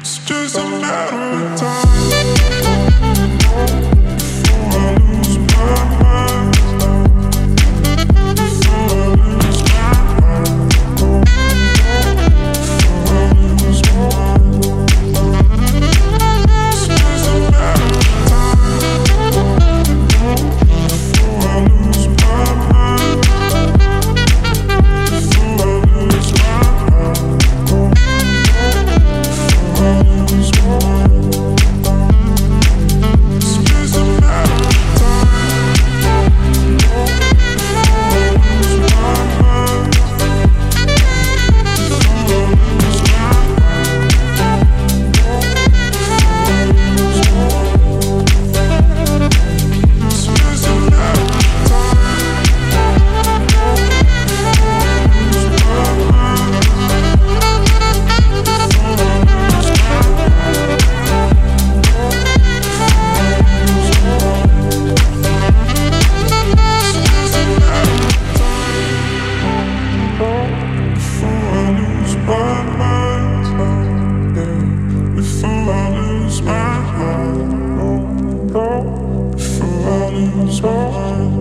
It's just a matter of time. Before I lose my heart.